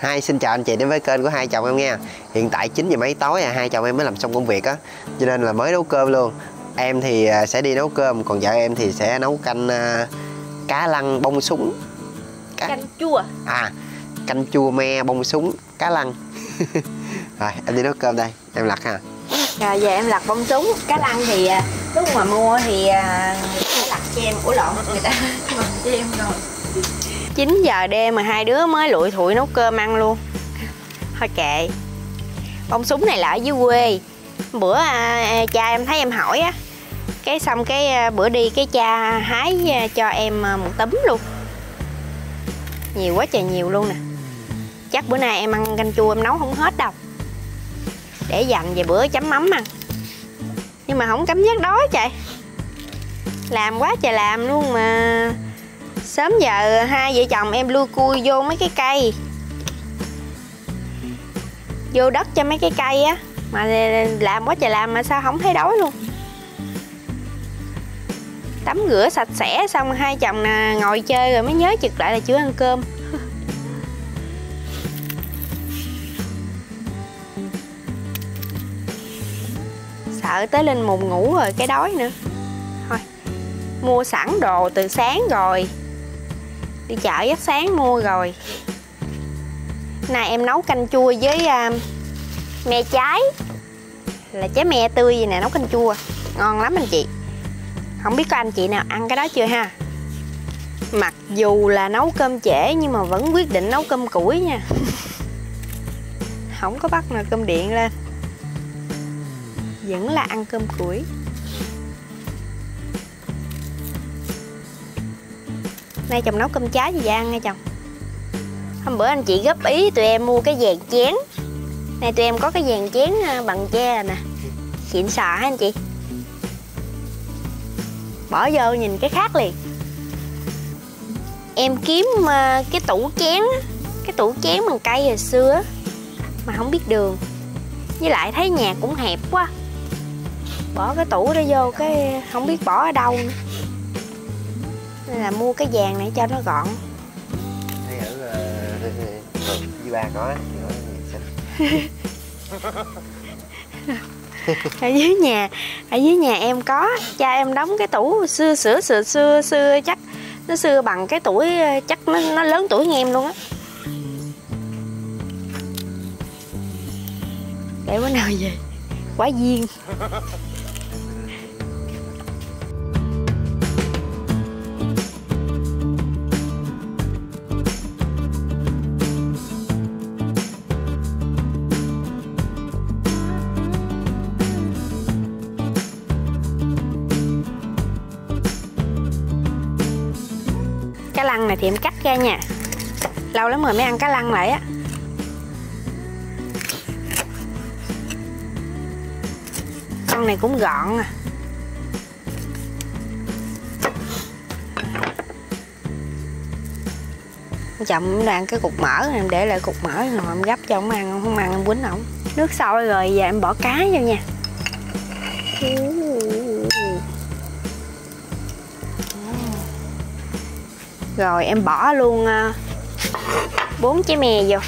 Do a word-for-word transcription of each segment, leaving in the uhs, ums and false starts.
Hai xin chào anh chị đến với kênh của hai chồng em nghe. Hiện tại chín giờ mấy tối à, hai chồng em mới làm xong công việc á, cho nên là mới nấu cơm luôn. Em thì sẽ đi nấu cơm, còn vợ em thì sẽ nấu canh uh, cá lăng bông súng cá... Canh chua à, canh chua me bông súng cá lăng. Rồi em đi nấu cơm đây, em lặt ha. Rồi về em lặt bông súng, cá lăng thì lúc mà mua thì uh, lặt cho em, ủa lộn người ta mừng cho em rồi. Chín giờ đêm mà hai đứa mới lụi thụi nấu cơm ăn luôn. Thôi kệ. Bông súng này là ở dưới quê. Bữa à, cha em thấy em hỏi á, cái xong cái bữa đi cái cha hái cho em một tấm luôn. Nhiều quá trời nhiều luôn nè. Chắc bữa nay em ăn canh chua em nấu không hết đâu, để dành về bữa chấm mắm ăn. Nhưng mà không cảm giác đói trời. Làm quá trời làm luôn mà sớm giờ hai vợ chồng em lui cui vô mấy cái cây, vô đất cho mấy cái cây á, mà làm quá trời làm mà sao không thấy đói luôn. Tắm rửa sạch sẽ xong hai chồng ngồi chơi rồi mới nhớ chực lại là chưa ăn cơm. Sợ tới lên mùng ngủ rồi cái đói nữa. Thôi mua sẵn đồ từ sáng rồi, đi chợ giấc sáng mua rồi. Này em nấu canh chua với uh, me trái, là trái me tươi gì nè, nấu canh chua ngon lắm anh chị. Không biết có anh chị nào ăn cái đó chưa ha. Mặc dù là nấu cơm trễ nhưng mà vẫn quyết định nấu cơm củi nha. Không có bắt nồi cơm điện lên, vẫn là ăn cơm củi. Nay chồng nấu cơm trái gì vậy ăn nghe chồng. Hôm bữa anh chị góp ý tụi em mua cái vàng chén. Này tụi em có cái vàng chén bằng tre nè, xịn sò hả anh chị. Bỏ vô nhìn cái khác liền. Em kiếm cái tủ chén, cái tủ chén bằng cây hồi xưa mà không biết đường, với lại thấy nhà cũng hẹp quá. Bỏ cái tủ đó vô cái không biết bỏ ở đâu nữa, nên là mua cái vàng này cho nó gọn. Thấy ở dưới ba có. Ở dưới nhà, ở dưới nhà em có, cha em đóng cái tủ xưa xưa xưa xưa xưa chắc nó xưa bằng cái tuổi, chắc nó nó lớn tuổi nghe em luôn á. Để bữa nào về quá duyên. Cá lăng này thì em cắt ra nha, lâu lắm rồi mới ăn cá lăng lại á. Con này cũng gọn à. Chồng đang cái cục mỡ này, em để lại cục mỡ rồi em gấp cho ông ăn, không ăn em quýnh ổng. Nước sôi rồi giờ em bỏ cá vô nha. Rồi em bỏ luôn bốn trái me vô.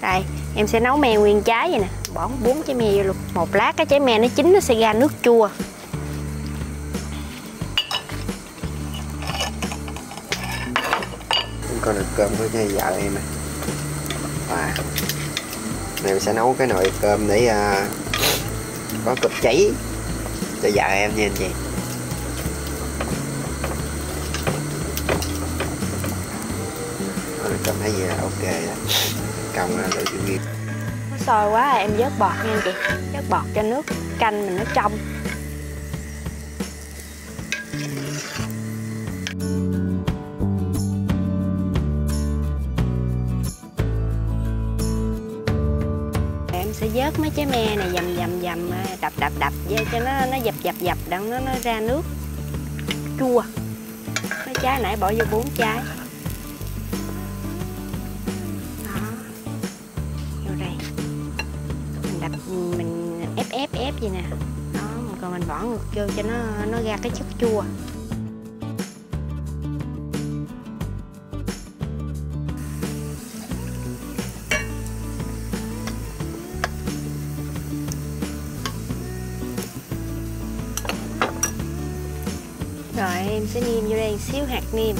Đây, em sẽ nấu me nguyên trái vậy nè, bỏ bốn trái me vô luôn. Một lát cái trái me nó chín nó sẽ ra nước chua. Con được cơm của cho vợ em nè. À, em sẽ nấu cái nồi cơm để uh, có cơm cháy cho vợ em nha anh chị. Cơm thấy gì là ok đó. Còng là đợi chuyên nghiệp. Nó sôi quá em vớt bọt nha anh chị. Vớt bọt cho nước canh mình nó trong. Em sẽ vớt mấy trái me này dầm dầm dầm, đập đập đập vô cho nó nó dập dập dập đặng nó nó ra nước chua. Mấy trái nãy bỏ vô bốn trái. Mình ép ép ép vậy nè đó, còn mình bỏ ngược vô cho nó nó ra cái chất chua. em sẽ nêm vô đây xíu hạt nêm.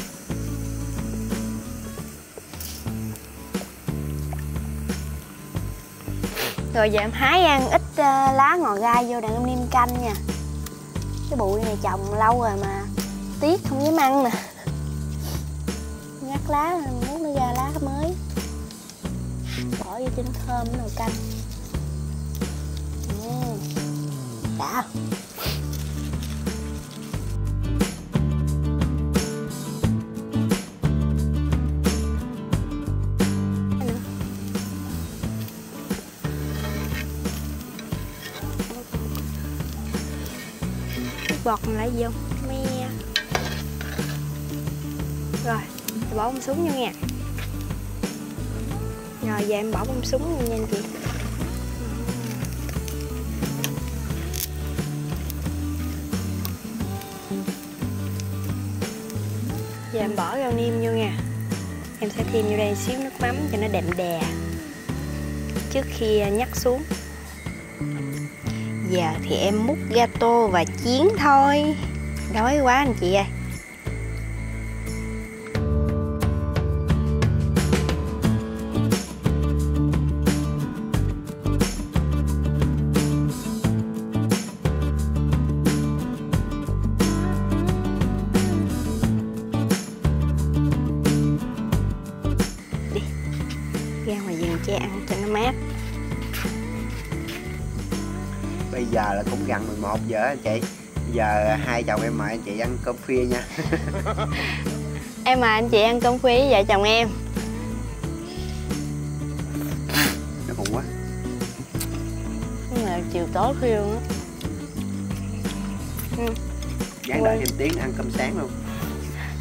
Rồi giờ em hái ăn ít uh, lá ngò gai vô đặng em nêm canh nha. Cái bụi này trồng lâu rồi mà tiếc không dám ăn nè. Ngắt lá muốn nó ra lá mới. Bỏ vô cho nó thơm nó nồi canh. Uhm. Đã. Bọt lại vô me. Rồi bỏ bông súng vô nha. Rồi giờ em bỏ bông súng nha anh chị. Giờ em bỏ rau niêm vô nha. Em sẽ thêm vô đây xíu nước mắm cho nó đậm đà trước khi nhắc xuống. Giờ thì em múc gato và chiên thôi. Đói quá anh chị ơi. Đi ra ngoài vườn che ăn cho nó mát. Bây giờ là cũng gần mười một giờ anh chị. Giờ hai chồng em mời anh chị ăn cơm khuya nha. Em mời anh chị ăn cơm khuya với vợ chồng em. Nó buồn quá. Đúng là chiều tối khuya luôn á. Ừ. Dán đợi thêm tiếng ăn cơm sáng luôn.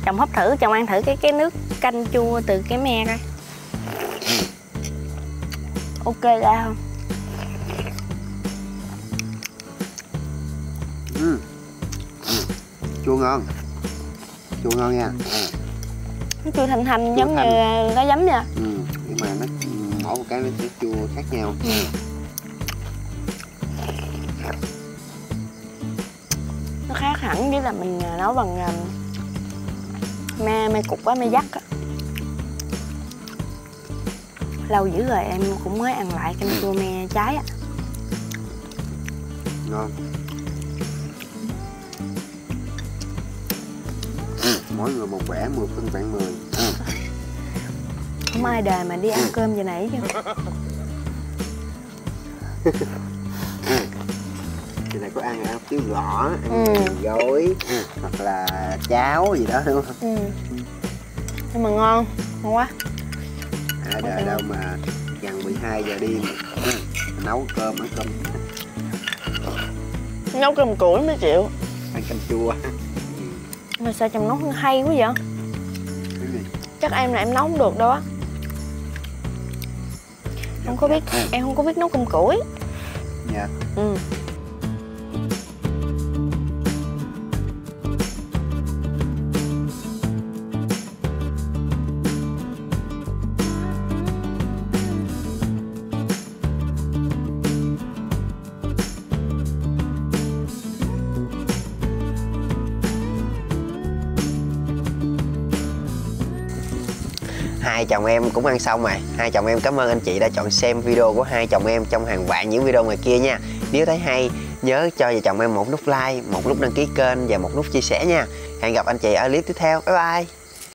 Chồng hấp thử, chồng ăn thử cái cái nước canh chua từ cái me coi. Ok ra không? Ừ. Ừ. Chua ngon. Chua ngon nha. Ừ. Nó chua thành thành chua giống thành. Như có giấm nha. Ừ. Nhưng mà nó mỗi một cái nó sẽ chua khác nhau. Ừ. Nó khác hẳn với là mình nấu bằng me, me cục quá, me dắt á. Lâu dữ rồi em cũng mới ăn lại canh chua me trái á. Ngon. Mỗi người một quẻ, mười phân vạn mười. Không ai đời mà đi ăn cơm giờ nãy chứ. Giờ này có ăn ăn tiếu gõ, ăn ừ. gối, hoặc là cháo gì đó đúng không? Ừ. Nhưng mà ngon, ngon quá. Ai đời đâu mà gần mười hai giờ đi mà. Nấu cơm, ăn cơm. Nấu cơm củi mới chịu. Ăn canh chua. Mà sao chồng nấu hay quá vậy? Chắc em là em nấu không được đâu á. Không có biết, em không có biết nấu cơm củi. Dạ. Ừ. Hai chồng em cũng ăn xong rồi. Hai chồng em cảm ơn anh chị đã chọn xem video của hai chồng em trong hàng vạn những video ngoài kia nha. Nếu thấy hay, nhớ cho vợ chồng em một nút like, một nút đăng ký kênh và một nút chia sẻ nha. Hẹn gặp anh chị ở clip tiếp theo. Bye bye.